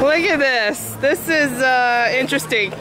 Look at this. This is interesting.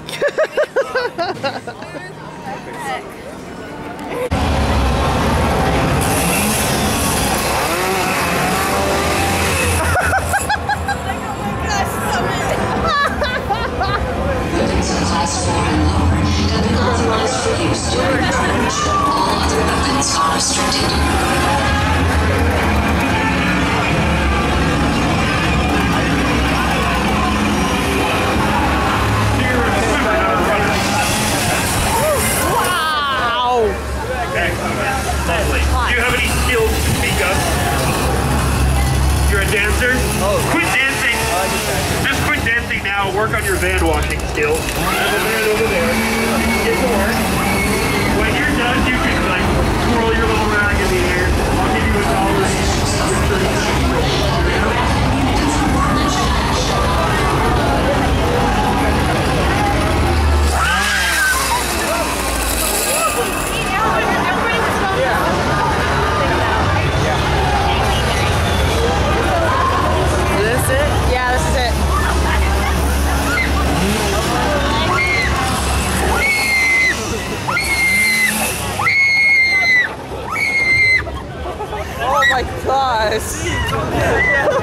Work on your van washing skills. There's a van over there. Get to work. When you're done, you can like twirl your little rag in the air. I'll give you $1. Is this it? Yeah, this is it. Oh my gosh.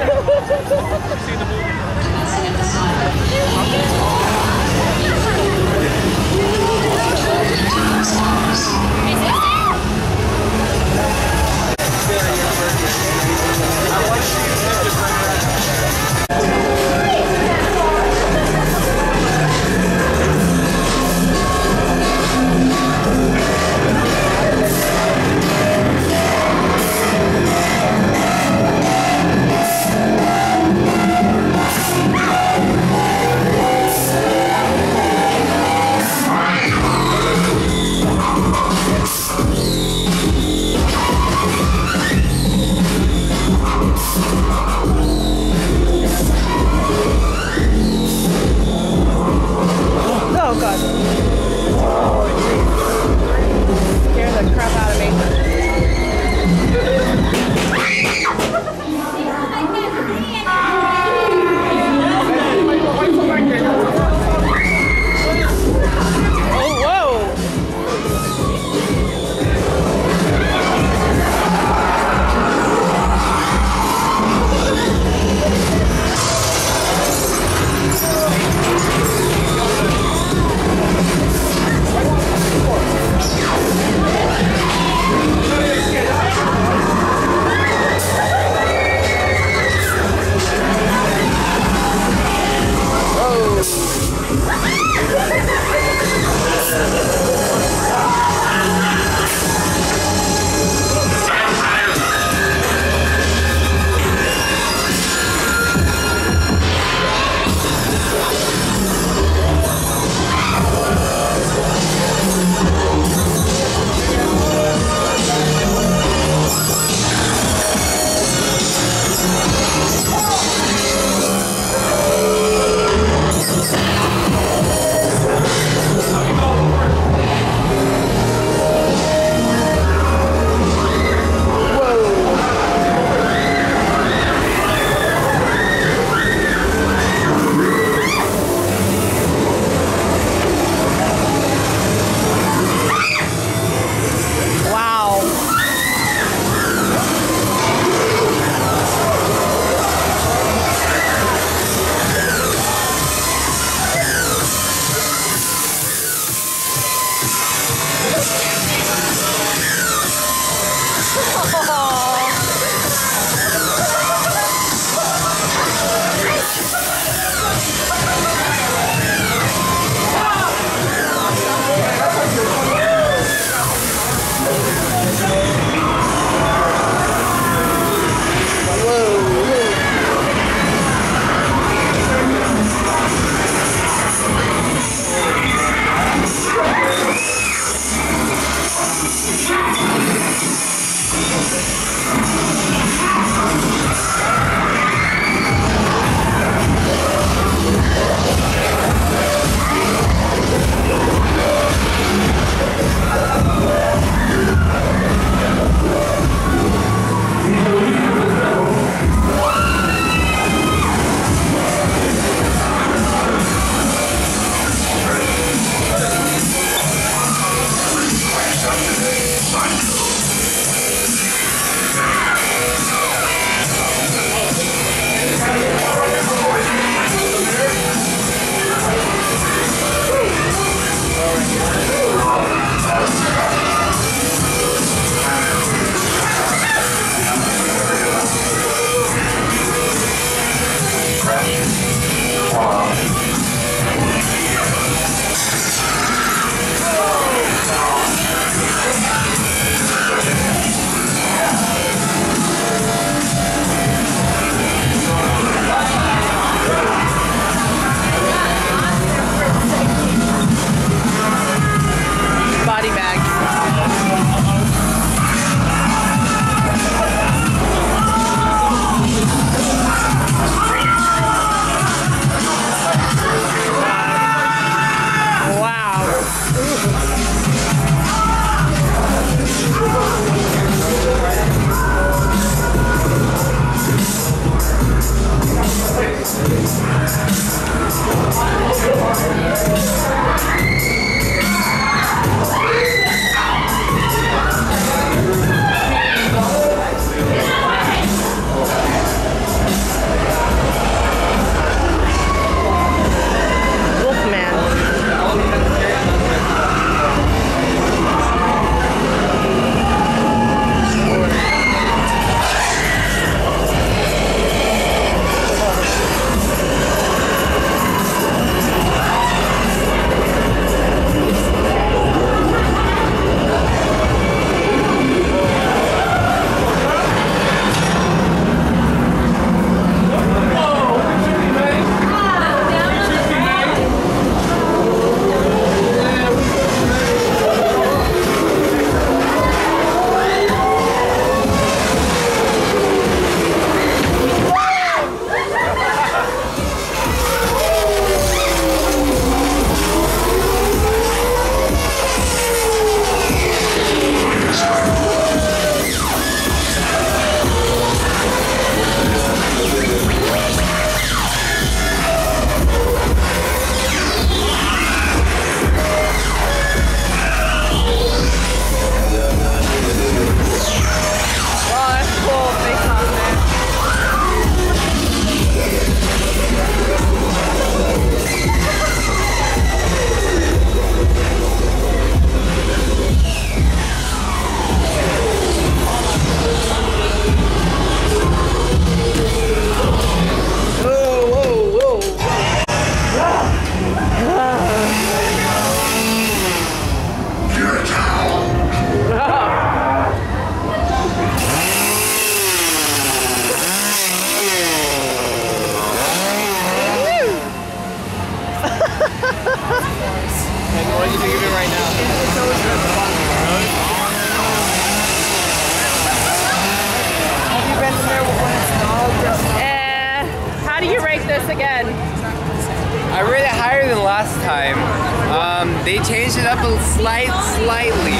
They changed it up a slightly.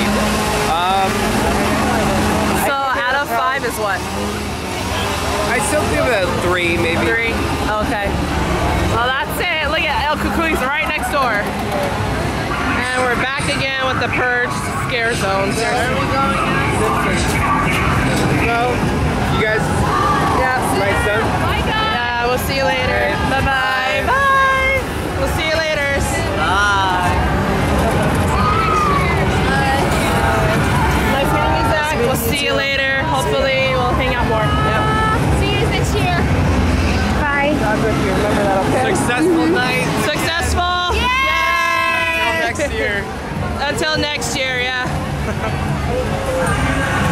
So out of 5 is what? I still give it a 3 maybe. 3? Okay. Well, that's it. Look at El Cucuy's right next door. And we're back again with the Purge Scare Zone. Where are we going now? Well, you guys? Yeah. My son? Yeah, we'll see you later. Right. Bye-bye. Bye. We'll see you later. Bye. We'll see you later. Hopefully, we'll hang out more. Yep. See you guys next year. Bye. Remember that, okay? Successful night. Successful. Yay! Yay! Until next year. Until next year, yeah.